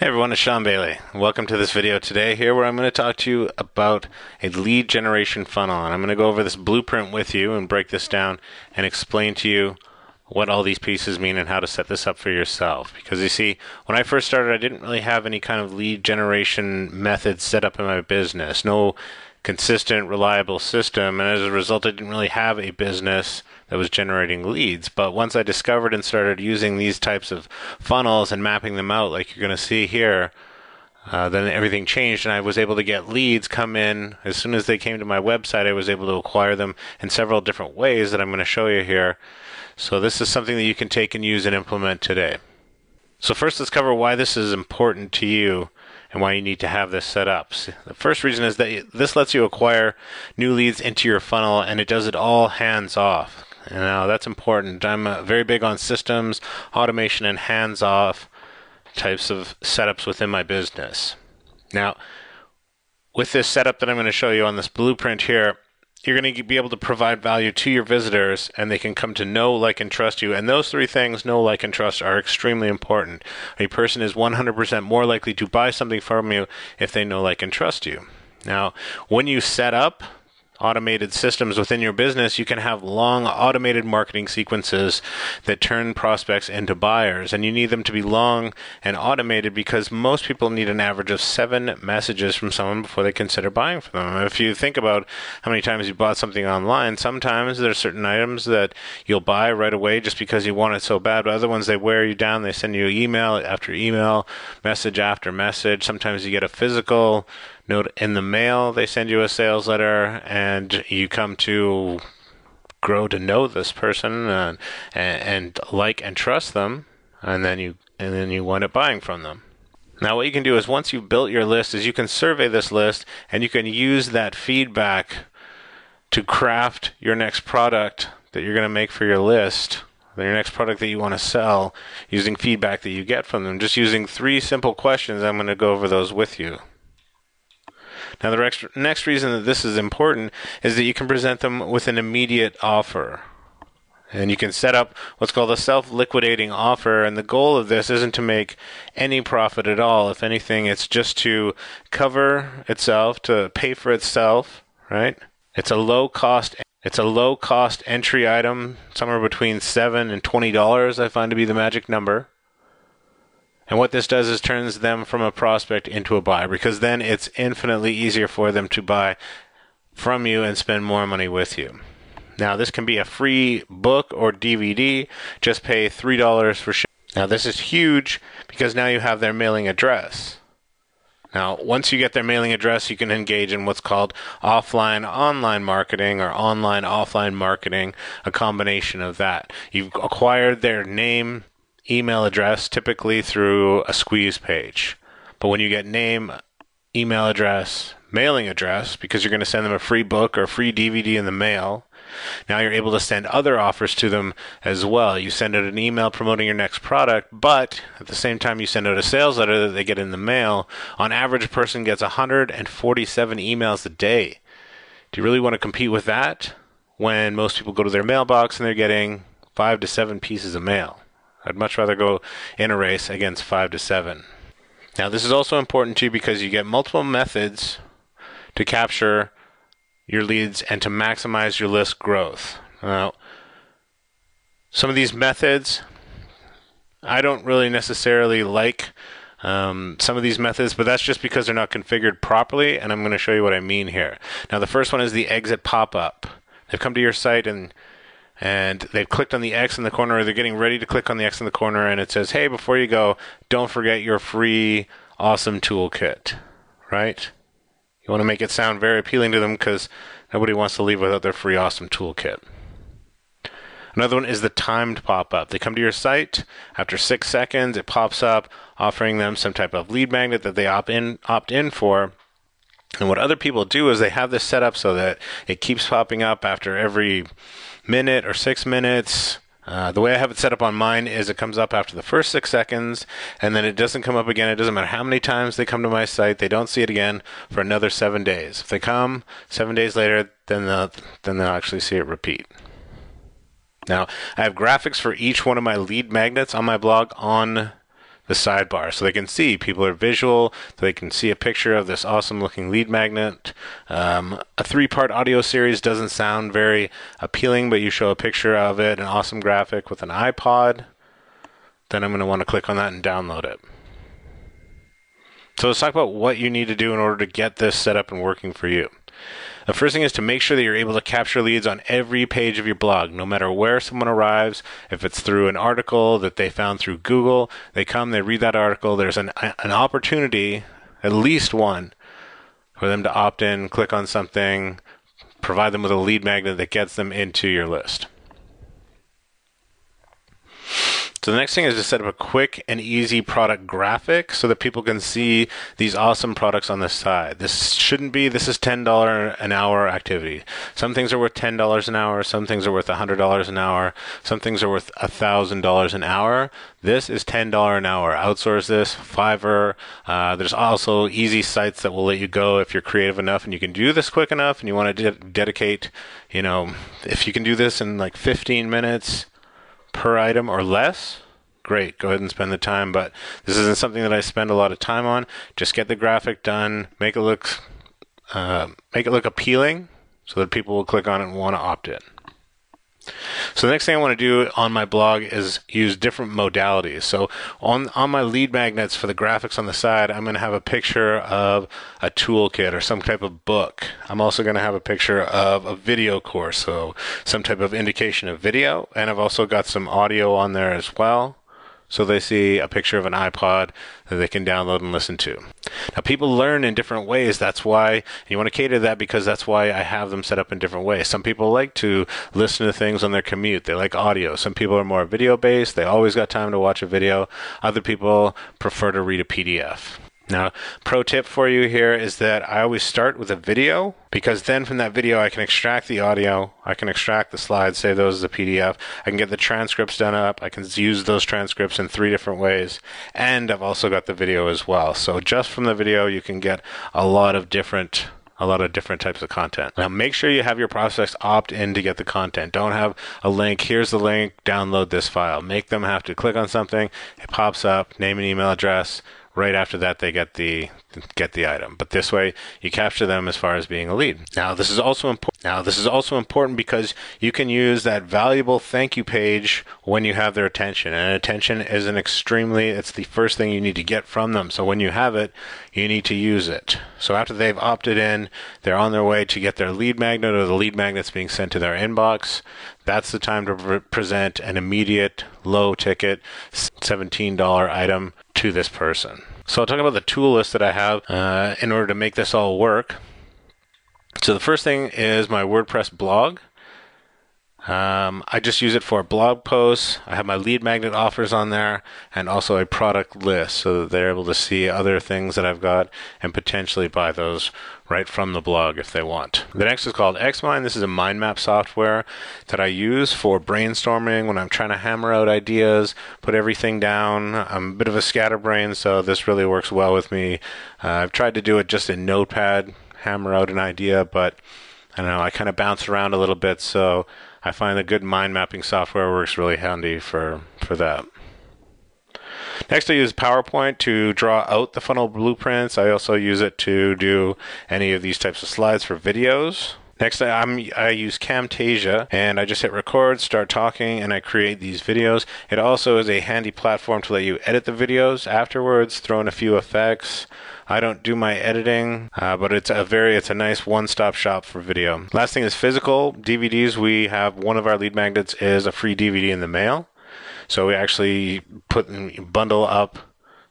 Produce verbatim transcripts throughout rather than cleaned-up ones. Hey everyone, it's Shawn Bayley. Welcome to this video today here where I'm going to talk to you about a lead generation funnel. And I'm going to go over this blueprint with you and break this down and explain to you what all these pieces mean and how to set this up for yourself. Because you see, when I first started, I didn't really have any kind of lead generation method set up in my business. No consistent, reliable system. And as a result, I didn't really have a business that was generating leads. But once I discovered and started using these types of funnels and mapping them out like you're going to see here, uh, then everything changed and I was able to get leads come in. As soon as they came to my website, I was able to acquire them in several different ways that I'm going to show you here. So this is something that you can take and use and implement today. So first, let's cover why this is important to you and why you need to have this set up. So the first reason is that this lets you acquire new leads into your funnel, and it does it all hands off. Now that's important. I'm uh, very big on systems, automation, and hands-off types of setups within my business. Now, with this setup that I'm going to show you on this blueprint here, you're going to be able to provide value to your visitors, and they can come to know, like, and trust you. And those three things, know, like, and trust, are extremely important. A person is one hundred percent more likely to buy something from you if they know, like, and trust you. Now, when you set up automated systems within your business, you can have long automated marketing sequences that turn prospects into buyers. And you need them to be long and automated because most people need an average of seven messages from someone before they consider buying from them. If you think about how many times you bought something online, sometimes there are certain items that you'll buy right away just because you want it so bad, but other ones, they wear you down. They send you email after email, message after message. Sometimes you get a physical note in the mail, they send you a sales letter, and you come to grow to know this person and, and, and like and trust them, and then you and then you wind up buying from them. Now what you can do is, once you've built your list, is you can survey this list and you can use that feedback to craft your next product that you're going to make for your list, your next product that you want to sell, using feedback that you get from them, just using three simple questions. I'm going to go over those with you. Now, the next reason that this is important is that you can present them with an immediate offer. And you can set up what's called a self-liquidating offer. And the goal of this isn't to make any profit at all. If anything, it's just to cover itself, to pay for itself, right? It's a low-cost It's a low-cost entry item, somewhere between seven and twenty dollars, I find to be the magic number. And what this does is turns them from a prospect into a buyer, because then it's infinitely easier for them to buy from you and spend more money with you. Now, this can be a free book or D V D. Just pay three dollars for shipping. Now, this is huge because now you have their mailing address. Now, once you get their mailing address, you can engage in what's called offline-online marketing or online-offline marketing, a combination of that. You've acquired their name, email address, typically through a squeeze page. But when you get name, email address, mailing address, because you're going to send them a free book or a free D V D in the mail, now you're able to send other offers to them as well. You send out an email promoting your next product, but at the same time you send out a sales letter that they get in the mail. On average, a person gets one hundred forty-seven emails a day. Do you really want to compete with that when most people go to their mailbox and they're getting five to seven pieces of mail? I'd much rather go in a race against five to seven. Now, this is also important to you because you get multiple methods to capture your leads and to maximize your list growth. Now, some of these methods, I don't really necessarily like um, some of these methods, but that's just because they're not configured properly, and I'm going to show you what I mean here. Now, the first one is the exit pop-up. They've come to your site and And they've clicked on the X in the corner, or they're getting ready to click on the X in the corner, and it says, hey, before you go, don't forget your free awesome toolkit, right? You want to make it sound very appealing to them because nobody wants to leave without their free awesome toolkit. Another one is the timed pop-up. They come to your site. After six seconds, it pops up, offering them some type of lead magnet that they opt in, opt in for. And what other people do is they have this set up so that it keeps popping up after every minute or six minutes. Uh, the way I have it set up on mine is it comes up after the first six seconds, and then it doesn't come up again. It doesn't matter how many times they come to my site. They don't see it again for another seven days. If they come seven days later, then they'll, then they'll actually see it repeat. Now, I have graphics for each one of my lead magnets on my blog on the sidebar, so they can see people are visual, so they can see a picture of this awesome looking lead magnet. Um, a three-part audio series doesn't sound very appealing, but you show a picture of it, an awesome graphic with an iPod, then I'm going to want to click on that and download it. So let's talk about what you need to do in order to get this set up and working for you. The first thing is to make sure that you're able to capture leads on every page of your blog, no matter where someone arrives. If it's through an article that they found through Google, they come, they read that article, there's an, an opportunity, at least one, for them to opt in, click on something, provide them with a lead magnet that gets them into your list. So the next thing is to set up a quick and easy product graphic so that people can see these awesome products on the side. This shouldn't be, this is ten dollars an hour activity. Some things are worth ten dollars an hour, some things are worth one hundred dollars an hour, some things are worth one thousand dollars an hour. This is ten dollars an hour. Outsource this, Fiverr. Uh, there's also easy sites that will let you go if you're creative enough and you can do this quick enough and you want to de- dedicate, you know, if you can do this in like fifteen minutes, per item or less, great, go ahead and spend the time, but this isn't something that I spend a lot of time on. Just get the graphic done, make it look uh, make it look appealing so that people will click on it and want to opt in. So the next thing I want to do on my blog is use different modalities. So on, on my lead magnets for the graphics on the side, I'm going to have a picture of a toolkit or some type of book. I'm also going to have a picture of a video course, so some type of indication of video. And I've also got some audio on there as well. So they see a picture of an iPod that they can download and listen to. Now people learn in different ways. That's why you want to cater to that, because that's why I have them set up in different ways. Some people like to listen to things on their commute. They like audio. Some people are more video based. They always got time to watch a video. Other people prefer to read a P D F. Now, pro tip for you here is that I always start with a video, because then from that video I can extract the audio, I can extract the slides, save those as a P D F, I can get the transcripts done up, I can use those transcripts in three different ways, and I've also got the video as well. So just from the video you can get a lot of different a lot of different types of content. Now make sure you have your prospects opt in to get the content. Don't have a link, here's the link, download this file. Make them have to click on something, it pops up, name and email address. Right after that, they get the get the item. But this way, you capture them as far as being a lead. Now, this is also important. Now, this is also important because you can use that valuable thank you page when you have their attention. And attention is an extremely, it's the first thing you need to get from them. So when you have it, you need to use it. So after they've opted in, they're on their way to get their lead magnet, or the lead magnet's being sent to their inbox. That's the time to pre- present an immediate, low-ticket, seventeen dollar item to this person. So I'll talk about the tool list that I have uh, in order to make this all work. So the first thing is my WordPress blog. Um, I just use it for blog posts. I have my lead magnet offers on there and also a product list so that they're able to see other things that I've got and potentially buy those right from the blog if they want. The next is called Xmind. This is a mind map software that I use for brainstorming when I'm trying to hammer out ideas, put everything down. I'm a bit of a scatterbrain, so this really works well with me. Uh, I've tried to do it just in Notepad, hammer out an idea, but I don't know, I kind of bounce around a little bit, so I find the good mind mapping software works really handy for, for that. Next, I use PowerPoint to draw out the funnel blueprints. I also use it to do any of these types of slides for videos. Next, I'm, I use Camtasia, and I just hit record, start talking, and I create these videos. It also is a handy platform to let you edit the videos afterwards, throw in a few effects. I don't do my editing, uh, but it's a very, it's a nice one-stop shop for video. Last thing is physical D V Ds. We have one of our lead magnets is a free D V D in the mail. So we actually put and bundle up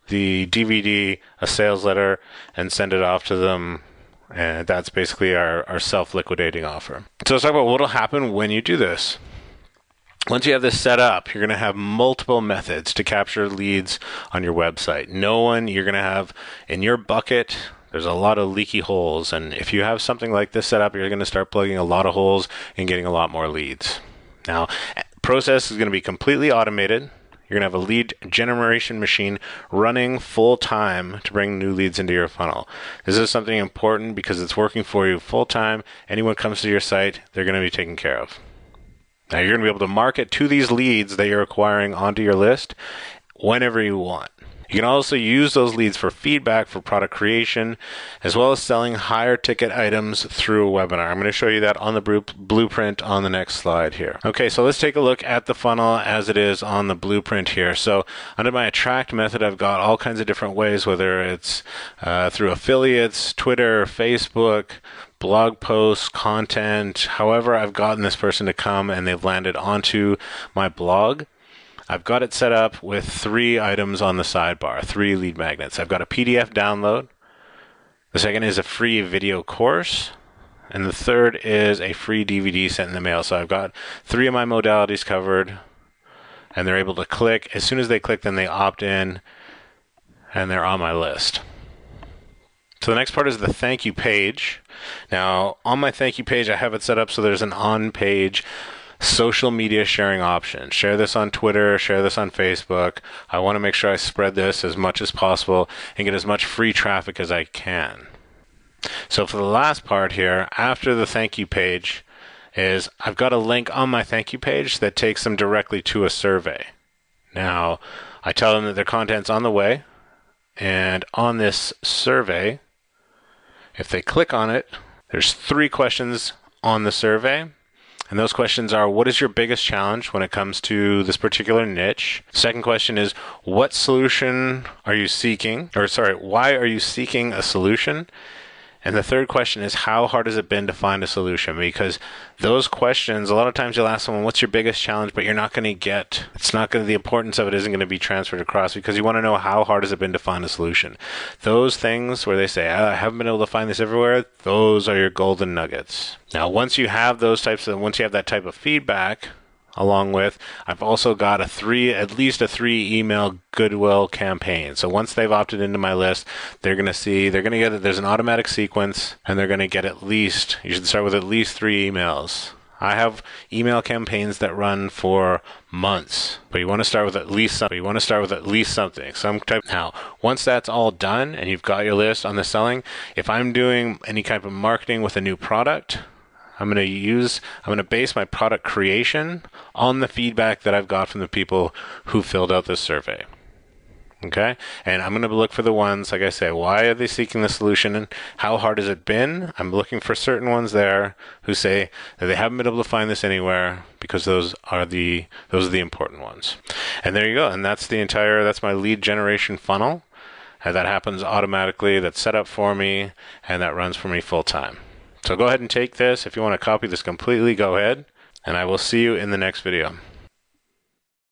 the D V D, a sales letter, and send it off to them. And that's basically our, our self-liquidating offer. So let's talk about what will happen when you do this. Once you have this set up, you're going to have multiple methods to capture leads on your website. No one, you're going to have in your bucket, there's a lot of leaky holes. And if you have something like this set up, you're going to start plugging a lot of holes and getting a lot more leads. Now, process is going to be completely automated. You're going to have a lead generation machine running full time to bring new leads into your funnel. This is something important because it's working for you full time. Anyone comes to your site, they're going to be taken care of. Now you're going to be able to market to these leads that you're acquiring onto your list whenever you want. You can also use those leads for feedback for product creation, as well as selling higher ticket items through a webinar. I'm going to show you that on the blueprint on the next slide here. Okay, so let's take a look at the funnel as it is on the blueprint here. So under my attract method, I've got all kinds of different ways, whether it's uh, through affiliates, Twitter, Facebook, blog posts, content, however I've gotten this person to come and they've landed onto my blog. I've got it set up with three items on the sidebar, three lead magnets. I've got a P D F download. The second is a free video course. And the third is a free D V D sent in the mail. So I've got three of my modalities covered, and they're able to click. As soon as they click, then they opt in, and they're on my list. So the next part is the thank you page. Now, on my thank you page, I have it set up so there's an on-page social media sharing option. Share this on Twitter, share this on Facebook. I want to make sure I spread this as much as possible and get as much free traffic as I can. So for the last part here, after the thank you page, is I've got a link on my thank you page that takes them directly to a survey. Now, I tell them that their content's on the way, and on this survey, if they click on it, there's three questions on the survey. And those questions are, what is your biggest challenge when it comes to this particular niche? Second question is, what solution are you seeking? Or sorry, why are you seeking a solution? And the third question is, how hard has it been to find a solution? Because those questions, a lot of times you'll ask someone, what's your biggest challenge? But you're not going to get, it's not going to, the importance of it isn't going to be transferred across, because you want to know how hard has it been to find a solution. Those things where they say, I haven't been able to find this everywhere, those are your golden nuggets. Now, once you have those types of, once you have that type of feedback, along with, I've also got a three, at least a three email goodwill campaign. So once they've opted into my list, they're going to see, they're going to get that there's an automatic sequence, and they're going to get at least, you should start with at least three emails. I have email campaigns that run for months, but you want to start with at least something. You want to start with at least something, some type. Now, once that's all done and you've got your list on the selling, if I'm doing any type of marketing with a new product, I'm going to use, I'm going to base my product creation on the feedback that I've got from the people who filled out this survey. Okay? And I'm going to look for the ones, like I say, why are they seeking the solution and how hard has it been? I'm looking for certain ones there who say that they haven't been able to find this anywhere, because those are the, those are the important ones. And there you go. And that's the entire, that's my lead generation funnel. And that happens automatically. That's set up for me, and that runs for me full time. So go ahead and take this. If you want to copy this completely, go ahead, and I will see you in the next video.